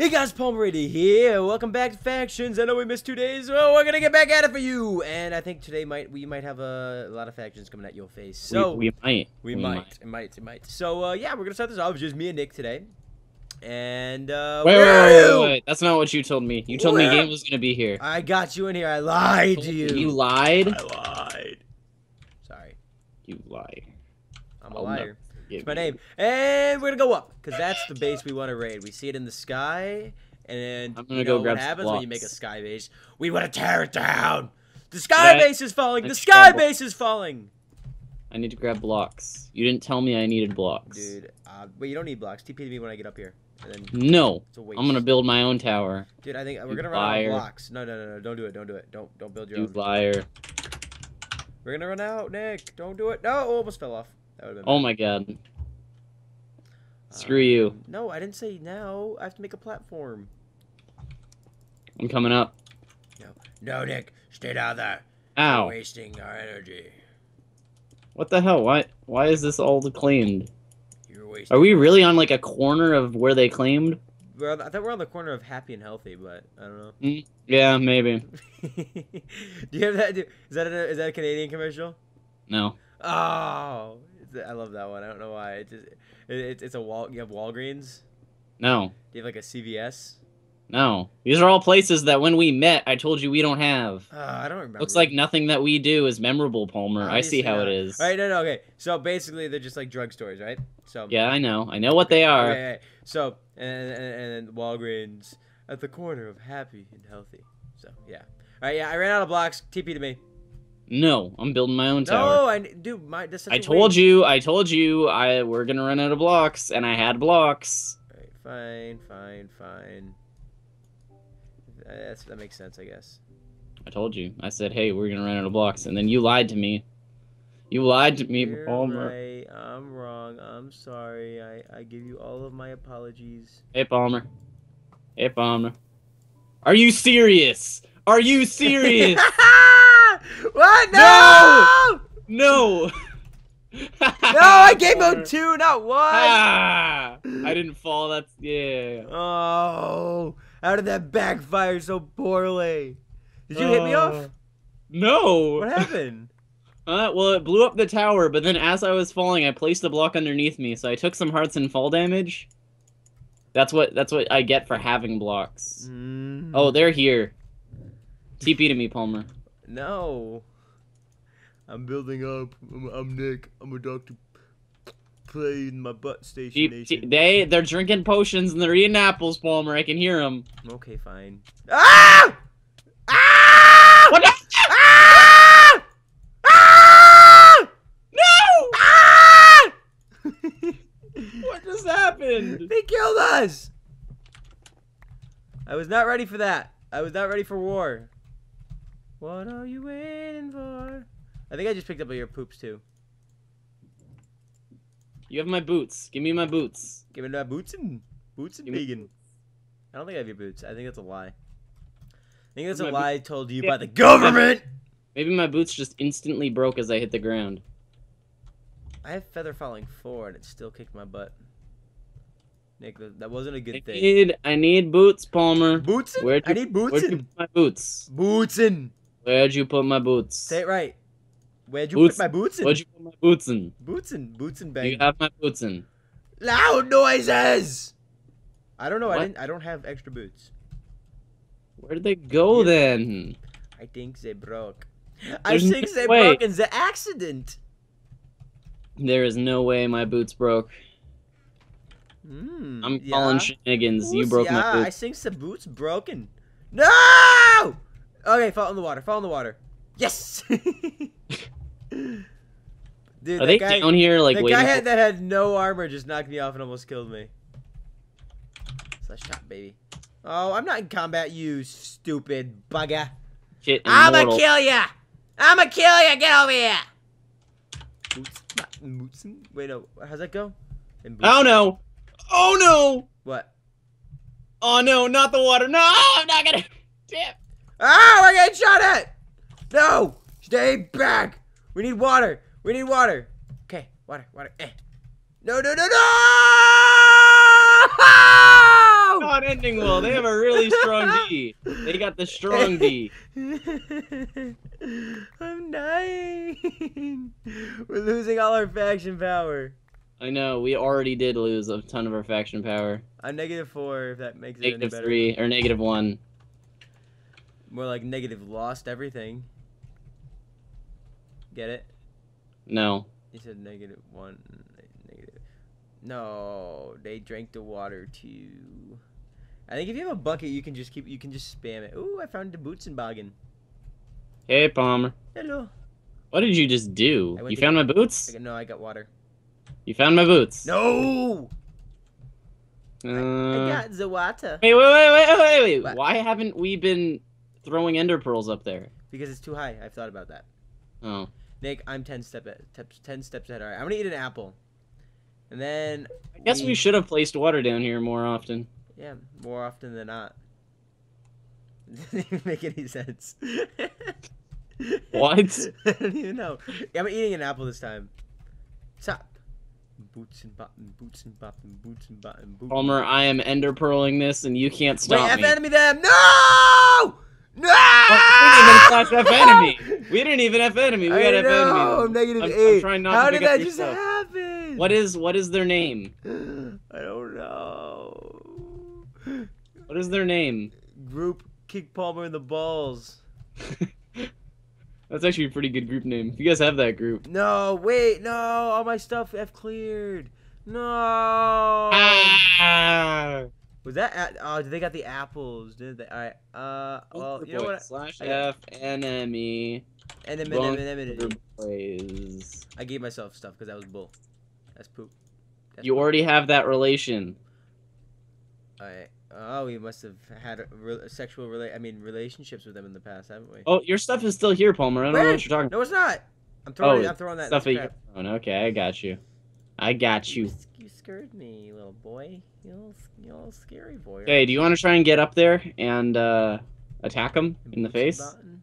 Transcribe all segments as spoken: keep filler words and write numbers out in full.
Hey guys, PalmReady here. Welcome back to Factions. I know we missed two days, so we're gonna get back at it for you. And I think today might we might have a, a lot of factions coming at your face. So we, we might, we, we might. might, it might, it might. So uh, yeah, we're gonna start this off. It's just me and Nick today. And uh, wait, wait, wait, wait, wait, that's not what you told me. You told where? me Gabe was gonna be here. I got you in here. I lied I to you. You lied. I lied. Sorry. You lied. I'm I'll a liar. It's my name, and we're gonna go up because that's the base we want to raid. We see it in the sky, and I'm gonna you know, go grab what happens blocks. when you make a sky base? We want to tear it down. The sky but base I, is falling. I the sky base blocks. is falling. I need to grab blocks. You didn't tell me I needed blocks, dude. Uh, wait, you don't need blocks. T P to me when I get up here. And then no, I'm gonna build my own tower. Dude, I think we're you gonna run liar. out of blocks. No, no, no, no, don't do it. Don't do it. Don't, don't build your you own. You liar. We're gonna run out, Nick. Don't do it. No, I almost fell off. Oh my god. Um, Screw you. No, I didn't say now. I have to make a platform. I'm coming up. No, no, Nick. Stay down there. Ow. We're wasting our energy. What the hell? Why Why is this all claimed? You're wasting Are we really on like a corner of where they claimed? We're on, I thought we're on the corner of happy and healthy, but I don't know. Mm, yeah, maybe. Do you have that? Is that a, is that a Canadian commercial? No. Oh. I love that one. I don't know why. It's just, it, it, it's a wall. You have Walgreens? No. Do you have like a C V S? No. These are all places that when we met, I told you we don't have. Uh, I don't remember. Looks like nothing that we do is memorable, Palmer. Obviously I see how not. it is. All right, no, no, okay. So basically, they're just like drugstores, right? So. Yeah, I know. I know what okay. they are. Okay, okay. So and, and and Walgreens at the corner of happy and healthy. So yeah. All right, yeah. I ran out of blocks. T P to me. No, I'm building my own tower. No, I dude, my. That's such I a told way. you, I told you, I we're gonna run out of blocks, and I had blocks. All right, fine, fine, fine. That's, that makes sense, I guess. I told you. I said, hey, we're gonna run out of blocks, and then you lied to me. You lied to me, You're Palmer. Right. I'm wrong. I'm sorry. I I give you all of my apologies. Hey, Palmer. Hey, Palmer. Are you serious? Are you serious? What? No! No! No, no I gave him two, not one! Ah, I didn't fall, that's... yeah. Oh, how did that backfire so poorly? Did you uh, hit me off? No! What happened? Uh, well, it blew up the tower, but then as I was falling, I placed a block underneath me, so I took some hearts and fall damage. That's what, that's what I get for having blocks. Mm. Oh, they're here. T P to me, Palmer. No, I'm building up. I'm, I'm Nick. I'm a doctor playing my butt station. Nation. They they're drinking potions and they're eating apples, Palmer. I can hear them. Okay, fine. Ah! Ah! What the? Ah! Ah! No! Ah! What just happened? They killed us. I was not ready for that. I was not ready for war. What are you waiting for? I think I just picked up all your poops, too. You have my boots. Give me my boots. Give me my boots and boots and vegan. I don't think I have your boots. I think that's a lie. I think that's a lie told to you yeah. by the government! Maybe my boots just instantly broke as I hit the ground. I have feather falling four, and it still kicked my butt. Nick, that wasn't a good I thing. Need, I need boots, Palmer. Boots? I need boots. Where'd you put my boots? Boots in. Where'd you put my boots? Say it right. Where'd you boots. put my boots in? Where'd you put my boots in? Boots in. Boots in, bang. You have my boots in. Loud noises! I don't know. What? I didn't. I don't have extra boots. Where did they go yeah. then? I think they broke. There's I think no they way. broke in the accident. There is no way my boots broke. Mm, I'm calling yeah. shenanigans. Boots, you broke yeah, my boots. I think the boots broken. No! Okay, fall in the water. Fall in the water. Yes! Dude, Are they guy, down here like the waiting? The guy had, that had no armor just knocked me off and almost killed me. Slash shot, baby. Oh, I'm not in combat, you stupid bugger. Shit, I'ma kill ya! I'ma kill ya! Get over here! Boots, boots. Wait, no. How's that go? Oh, no! Oh no! What? Oh no, not the water. No, I'm not gonna. Damn. Ah, we're getting shot at! No! Stay back! We need water! We need water! Okay, water, water. Eh. No, no, no, no! no! Not ending well. They have a really strong D. They got the strong D. I'm dying. We're losing all our faction power. I know. We already did lose a ton of our faction power. I'm negative four, if that makes negative it any better. Negative three, or negative one. More like negative lost everything. Get it? No. You said negative one. Negative. No, they drank the water too. I think if you have a bucket, you can just keep. You can just spam it. Ooh, I found the boots and boggin. Hey, Palmer. Hello. What did you just do? You found my boots? No, I got water. You found my boots? No. Uh, I, I got the water. Wait, wait, wait, wait, wait, wait. What? Why haven't we been throwing ender pearls up there? Because it's too high. I've thought about that. Oh. Nick, I'm ten step steps ten steps ahead. All right, I'm gonna eat an apple, and then I guess we, we should have placed water down here more often. Yeah, more often than not. It doesn't even make any sense. What? I don't even know. Yeah, I'm eating an apple this time. Top. Boots and bop and boots and bop and boots and bop and boots. Palmer, I am ender pearling this, and you can't stop Wait, me. Wait, F enemy them! No! No! Well, we didn't even F enemy. We didn't even F enemy. We I had F enemy. Oh, I'm negative I'm, eight. I'm trying not How to did that just stuff. happen? What is what is their name? I don't know. What is their name? Group Kick Palmer in the Balls. That's actually a pretty good group name. If you guys have that group. No, wait, no, all my stuff F cleared. No. Ah. Was that at, oh, they got the apples, did they? All right. Uh, well, you know what? Slash F enemy. Enemy. Plays. I gave myself stuff because that was bull. That's poop. That's you poop. already have that relation. All right. Oh, we must have had a re sexual rela I mean relationships with them in the past, haven't we? Oh, your stuff is still here, Palmer. I don't Where? know what you're talking about. No, it's not. I'm throwing. Oh, I'm throwing that stuff at your phone. Okay, I got you. I got you. You scared me, you little boy. You little, you little scary boy. Hey, do you want to try and get up there and uh, attack him in the face? Button.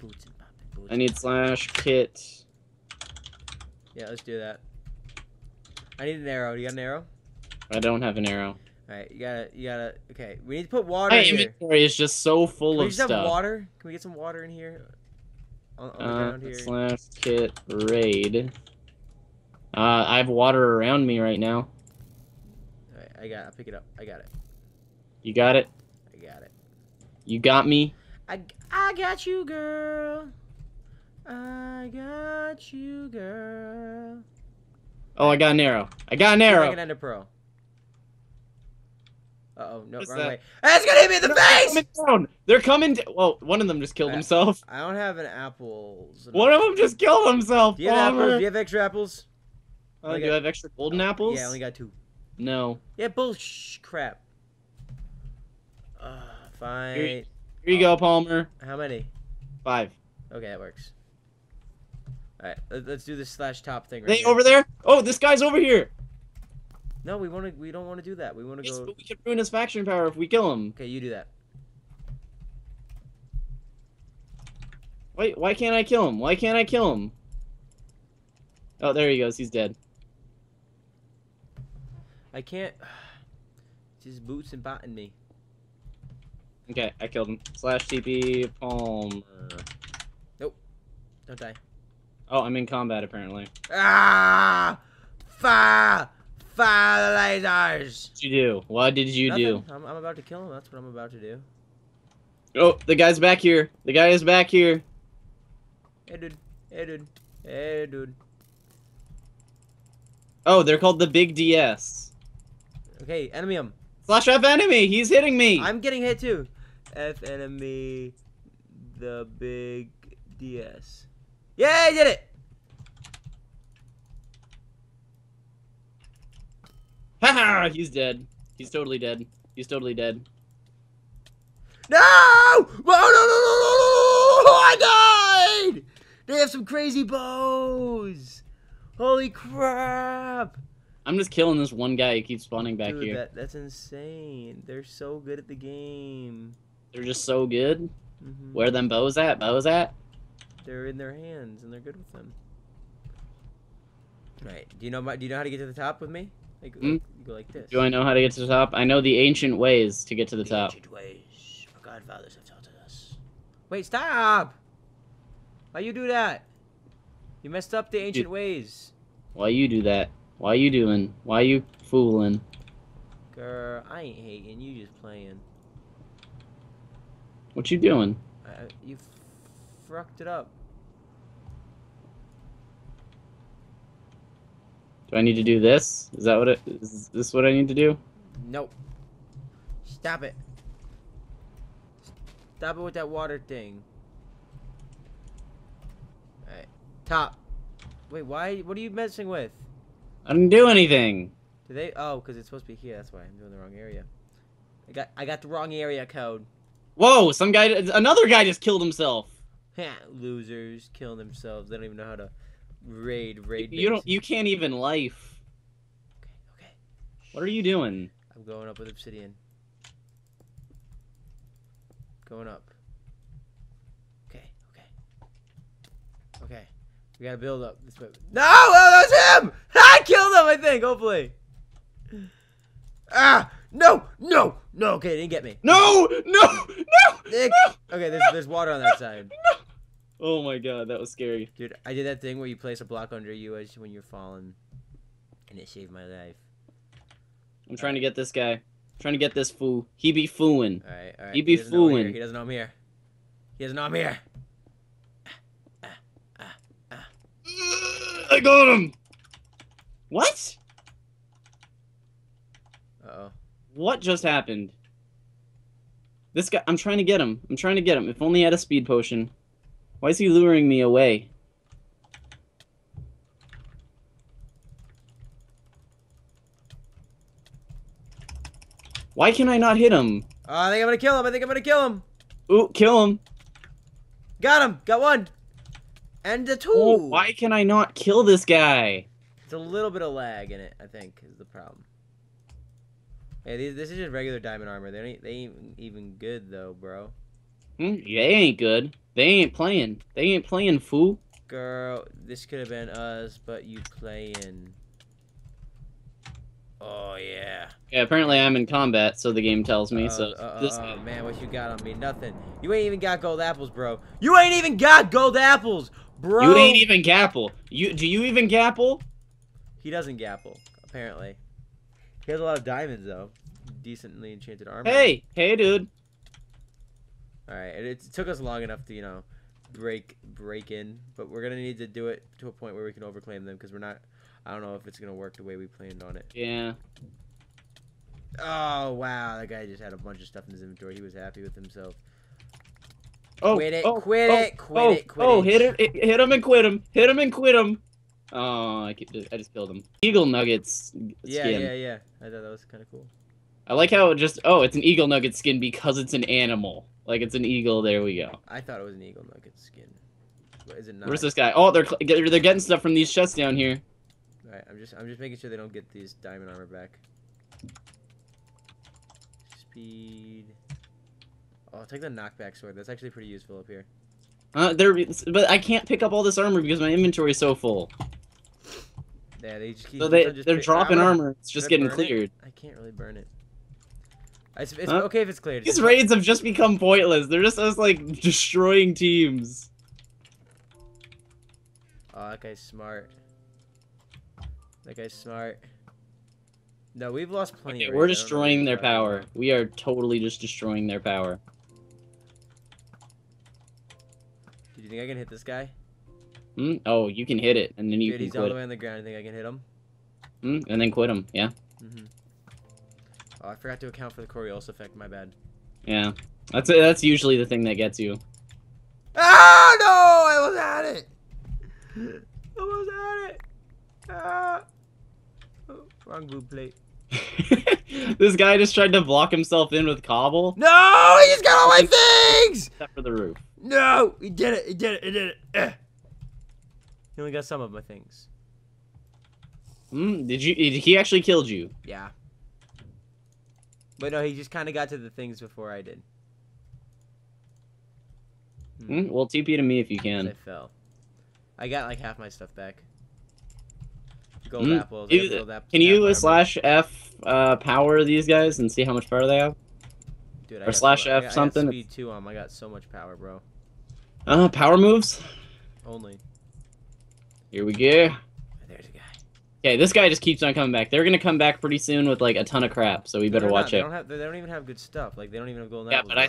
Boots and button, boots I need slash kit. Yeah, let's do that. I need an arrow. You got an arrow? I don't have an arrow. All right, you gotta, you gotta. Okay, we need to put water. My in inventory here. is just so full Can of we just stuff. Have water? Can we get some water in here? On, on uh, the ground here. Slash kit raid. Uh, I have water around me right now. All right, I got. I'll pick it up. I got it. You got it. I got it. You got me. I I got you, girl. I got you, girl. Oh, I got an arrow. I got an arrow. I can end a pearl. Uh oh, no, What's wrong that? way. That's gonna hit me in the They're face! Coming down. They're coming down. Well, one of them just killed I, himself. I don't have an apples. One of them just killed himself. Do you have apples? Do you have extra apples? Uh, do got... you have extra golden oh, apples? Yeah, I only got two. No. Yeah, bullsh crap. Uh, fine. Here, here you oh. go, Palmer. How many? Five. Okay, that works. Alright, let's do this slash top thing right They here. over there? Oh, this guy's over here! No, we want to. We don't want to do that. We want to yes, go. But we could ruin his faction power if we kill him. Okay, you do that. Wait, why can't I kill him? Why can't I kill him? Oh, there he goes. He's dead. I can't. Just boots and botting me. Okay, I killed him. Slash T P Palmer. Nope. Don't die. Oh, I'm in combat apparently. Ah! Fire! Fire the lasers! What did you do? What did you Nothing. do? I'm, I'm about to kill him. That's what I'm about to do. Oh, the guy's back here. The guy is back here. Hey, dude. Hey, dude. Hey, dude. Oh, they're called the Big D S. Okay, enemy him. Slash F enemy. He's hitting me. I'm getting hit too. F enemy. The Big D S. Yeah, I did it. Haha! He's dead. He's totally dead. He's totally dead. No! Oh, no, no, no, no, no, no! I died! They have some crazy bows! Holy crap! I'm just killing this one guy who keeps spawning back Dude, here. That, that's insane. They're so good at the game. They're just so good? Mm-hmm. Where are them bows at? Bows at? They're in their hands, and they're good with them. All right. Do you know, do you know how to get to the top with me? Like, mm. like, you go like this. Do I know how to get to the top? I know the ancient ways to get to the, the top. Ancient ways our godfathers have taught us. Wait, stop! Why you do that? You messed up the ancient Dude. ways. Why you do that? Why you doing? Why you fooling? Girl, I ain't hating. You just playing. What you doing? Uh, you fucked it up. Do I need to do this? Is that what it is? This what I need to do? Nope. Stop it. Stop it with that water thing. All right, top. Wait, why? What are you messing with? I didn't do anything. Do they? Oh, because it's supposed to be here. That's why I'm doing the wrong area. I got I got the wrong area code. Whoa! Some guy, another guy just killed himself. Losers killing themselves. They don't even know how to. Raid, raid. You don't. You can't even life. Okay, okay. What are you doing? I'm going up with obsidian. Going up. Okay, okay, okay. We gotta build up this way. No, oh, that was him. I killed him. I think. Hopefully. Ah, no, no, no. Okay, they didn't get me. No, no, no. Nick. no okay, there's no, there's water on that no, side. No. Oh my god, that was scary. Dude, I did that thing where you place a block under you as when you're falling, and it saved my life. I'm trying to get this guy. I'm trying to get this fool. He be fooling. All right, all right. He be fooling. He doesn't know I'm here. He doesn't know I'm here. Ah, ah, ah, ah. I got him! What? Uh-oh. What just happened? This guy, I'm trying to get him. I'm trying to get him. If only he had a speed potion. Why is he luring me away? Why can I not hit him? Uh, I think I'm gonna kill him. I think I'm gonna kill him. Ooh, kill him. Got him. Got one. And the two. Oh, why can I not kill this guy? It's a little bit of lag in it, I think, is the problem. Hey, these, this is just regular diamond armor. They ain't, they ain't even good, though, bro. Mm, they ain't good. They ain't playing. They ain't playing, fool. Girl, this could have been us, but you playing. Oh, yeah. Yeah, apparently I'm in combat, so the game tells me. Uh, so uh, this uh, oh, man, what you got on me? Nothing. You ain't even got gold apples, bro. You ain't even got gold apples, bro. You ain't even gapple. You, do you even gapple? He doesn't gapple, apparently. He has a lot of diamonds, though. Decently enchanted armor. Hey! Hey, dude. Alright, it, it took us long enough to, you know, break break in, but we're going to need to do it to a point where we can overclaim them, because we're not, I don't know if it's going to work the way we planned on it. Yeah. Oh, wow, that guy just had a bunch of stuff in his inventory. He was happy with himself. Oh, quit it, oh, quit oh, it, quit oh, it, quit oh, it. Oh, hit it, it, hit him and quit him, hit him and quit him. Oh, I, just, I just killed him. Eagle nuggets skin. Yeah, yeah, yeah. I thought that was kind of cool. I like how it just, oh, it's an eagle nugget skin because it's an animal. Like, it's an eagle. There we go. I thought it was an eagle nugget skin. What, is it not? Where's this guy? Oh, they're they're getting stuff from these chests down here. All right, I'm just I'm just making sure they don't get these diamond armor back. Speed. Oh, I'll take the knockback sword. That's actually pretty useful up here. Uh, there. But I can't pick up all this armor because my inventory is so full. Yeah, they just keep. So they just they're dropping armor. armor. It's just getting cleared. It? I can't really burn it. It's, it's huh? okay if it's cleared. These raids have just become pointless. They're just us, like, destroying teams. Oh, that guy's smart. That guy's smart. No, we've lost plenty. Okay, we're destroying their power. About. We are totally just destroying their power. Do you think I can hit this guy? Hmm? Oh, you can hit it, and then you Dude, can he's quit. all the way on the ground. You think I can hit him? Hmm? And then quit him, yeah. Mm-hmm. Oh, I forgot to account for the Coriolis effect, my bad. Yeah. That's a, that's usually the thing that gets you. Ah, no! I was at it! I was at it! Ah! Oh, wrong blue plate. This guy just tried to block himself in with cobble. No! He just got all my things! Except for the roof. No! He did it! He did it! He did it! Eh. He only got some of my things. Hmm? Did you? He actually killed you. Yeah. But no, he just kind of got to the things before I did. Hmm. Mm, well, T P to me if you can. I fell. I got like half my stuff back. gold mm. apples. You, gold apples can you armor. slash F uh, power these guys and see how much power they have? Dude, I or slash F I got, something. I got speed two on. I got so much power, bro. Uh, power moves. Only. Here we go. There's a guy. Okay, this guy just keeps on coming back. They're gonna come back pretty soon with like a ton of crap, so we no, better watch not. it. They don't, have, they don't even have good stuff. Like they don't even have gold apples. Yeah, but I.